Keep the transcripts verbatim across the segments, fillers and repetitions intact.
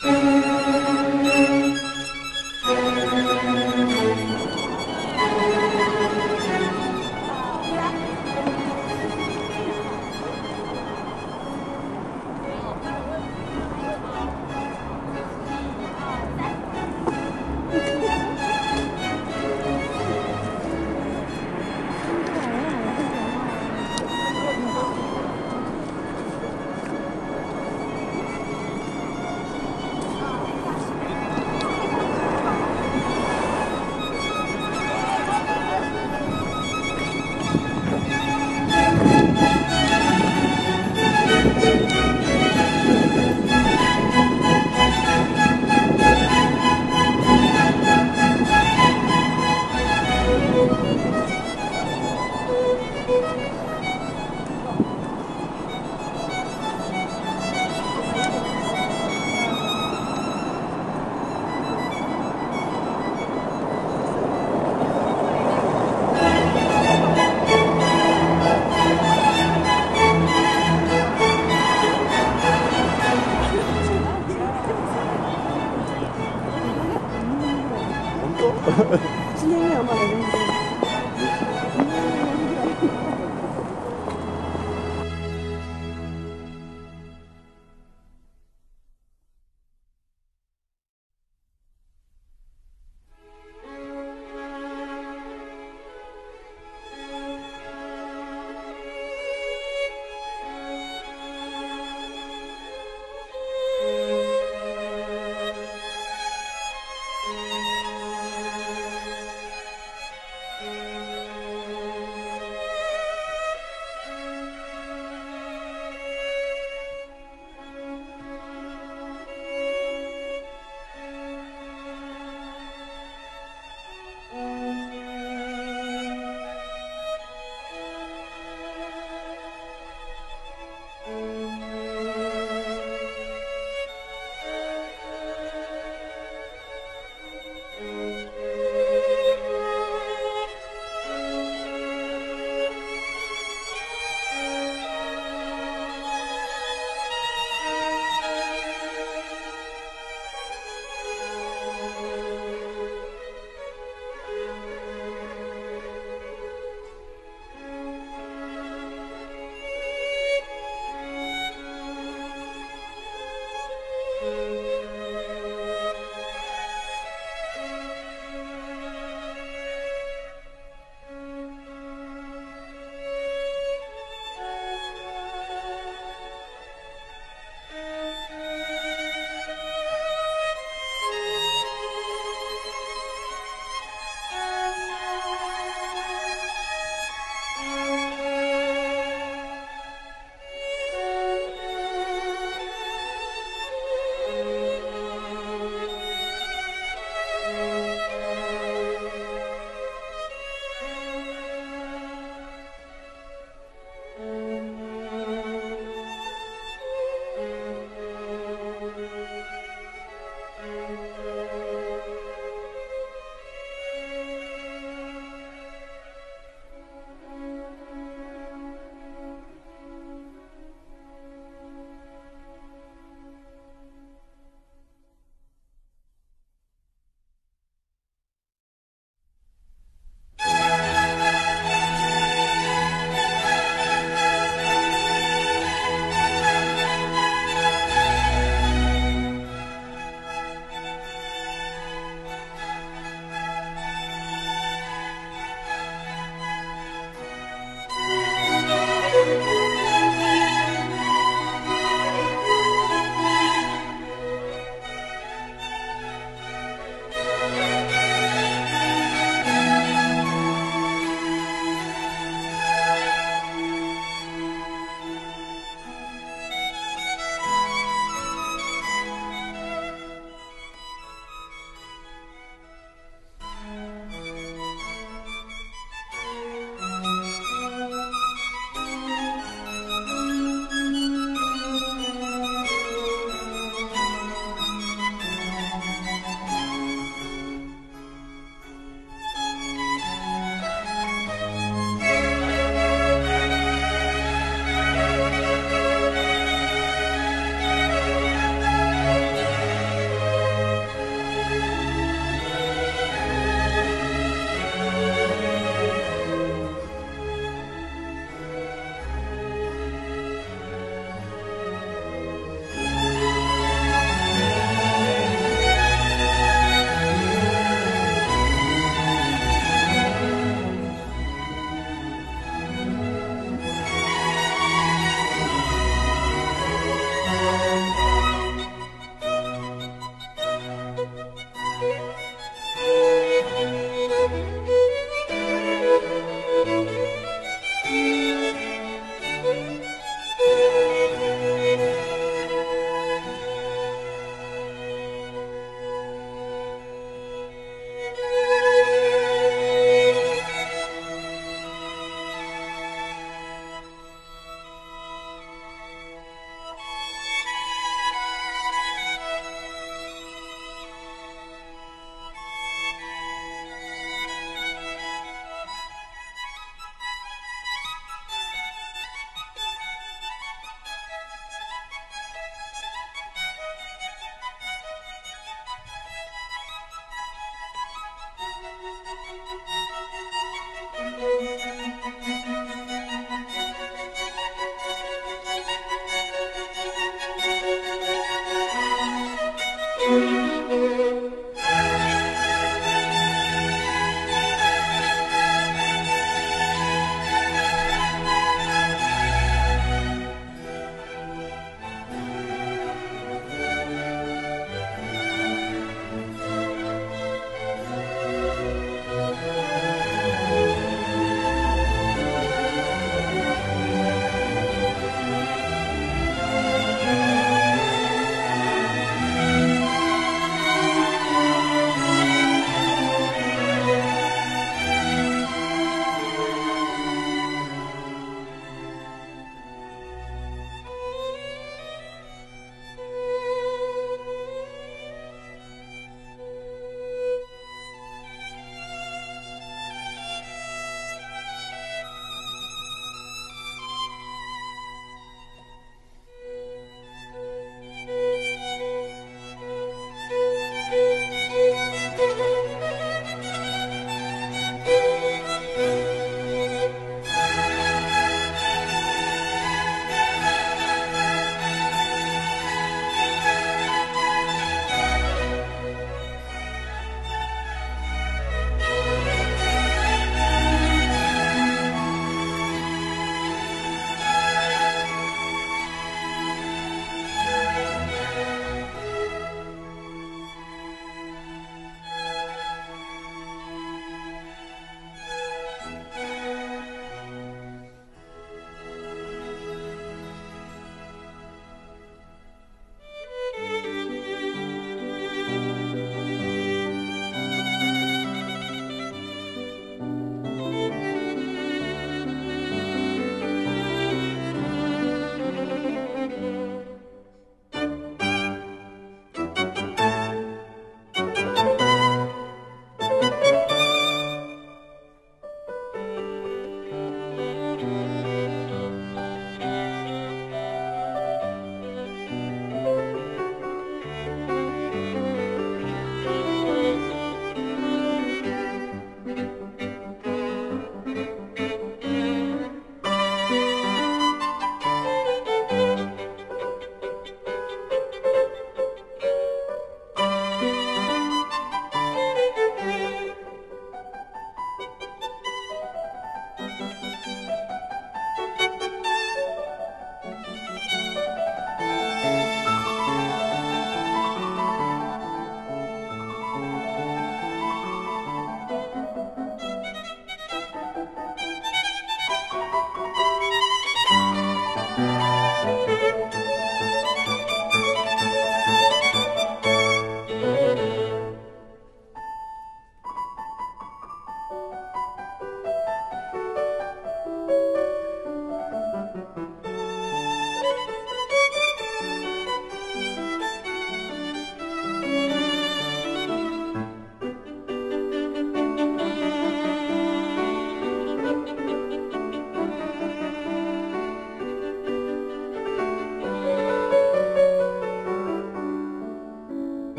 今天没有冒冷风。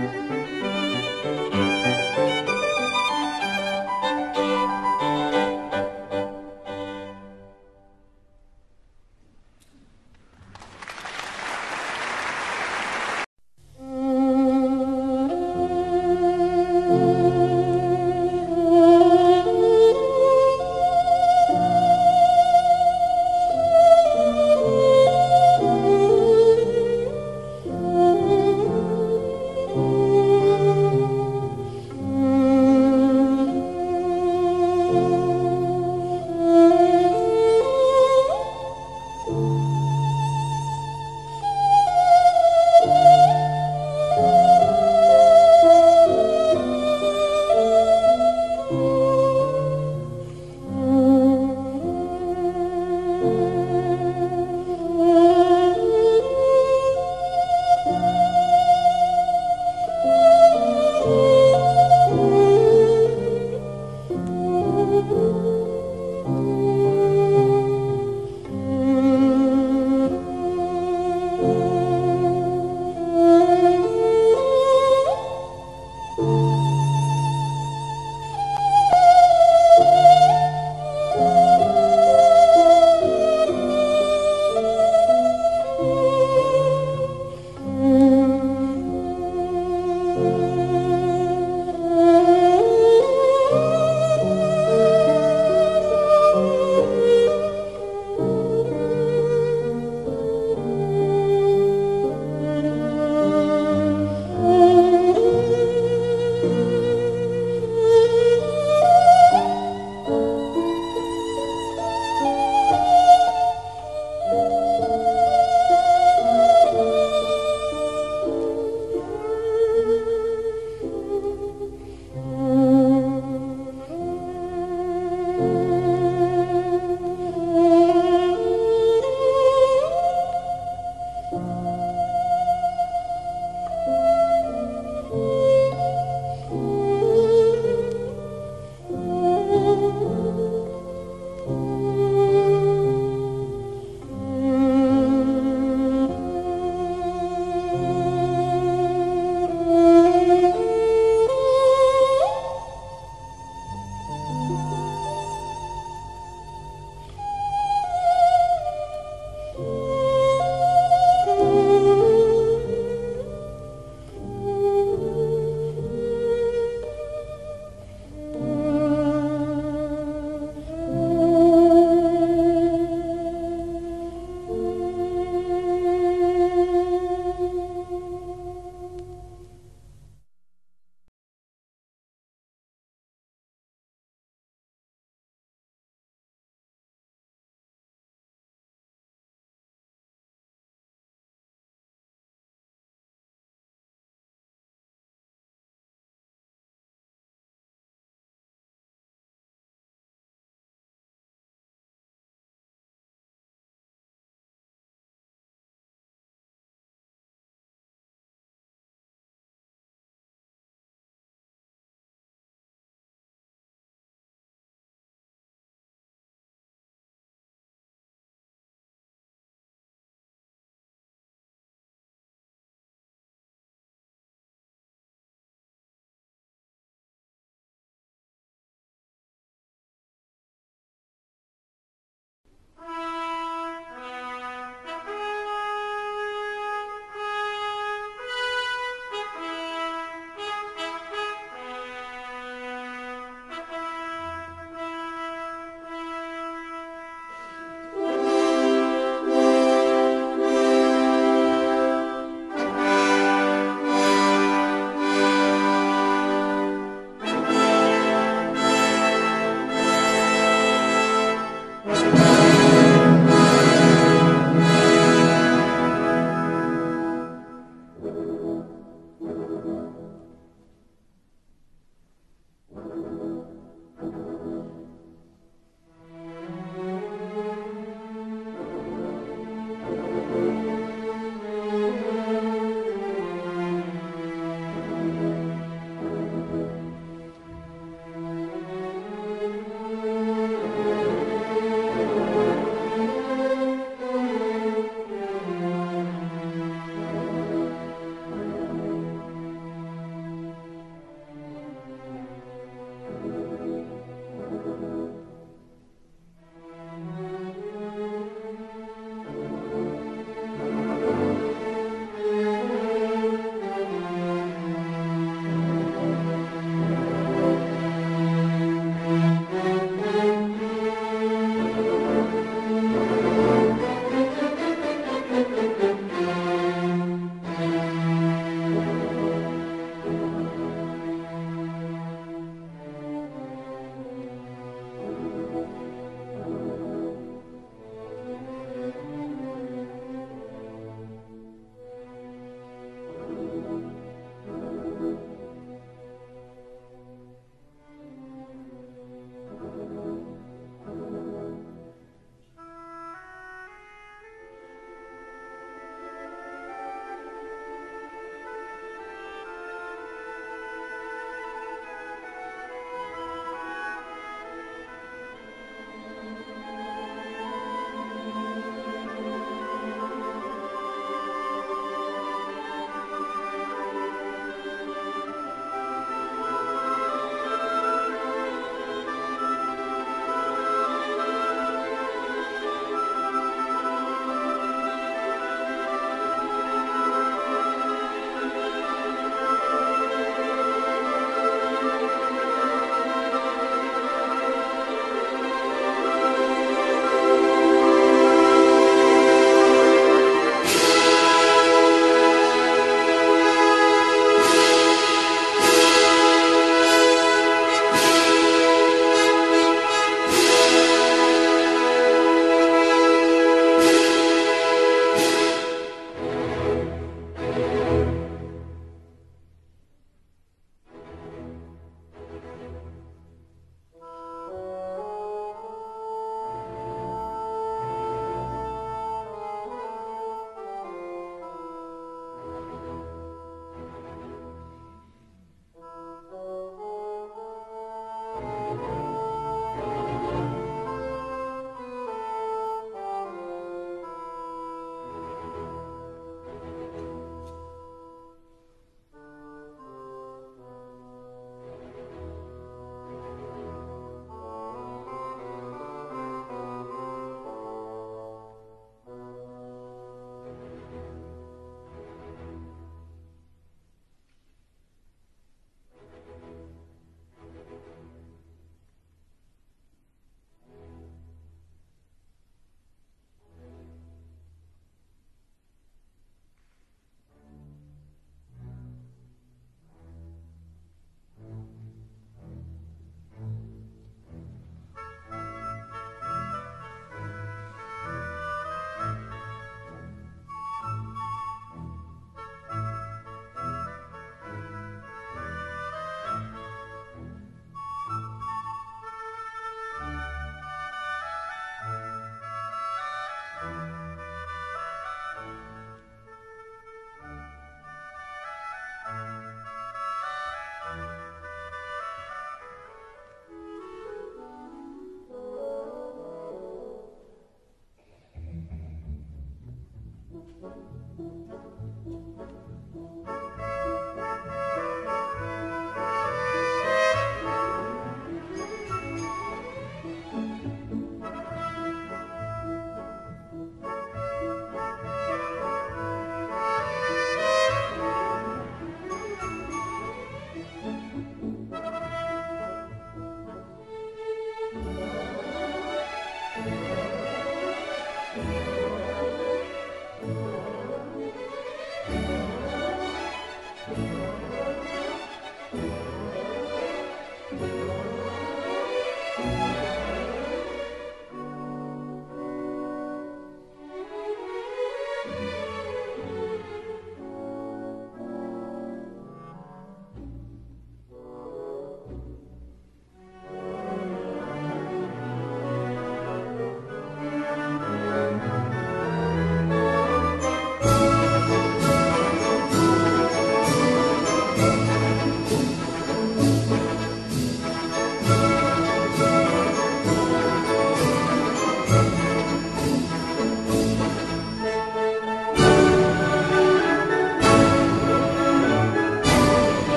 Oh,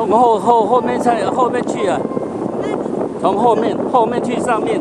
从后后后面再后面去啊，从后面后面去上面。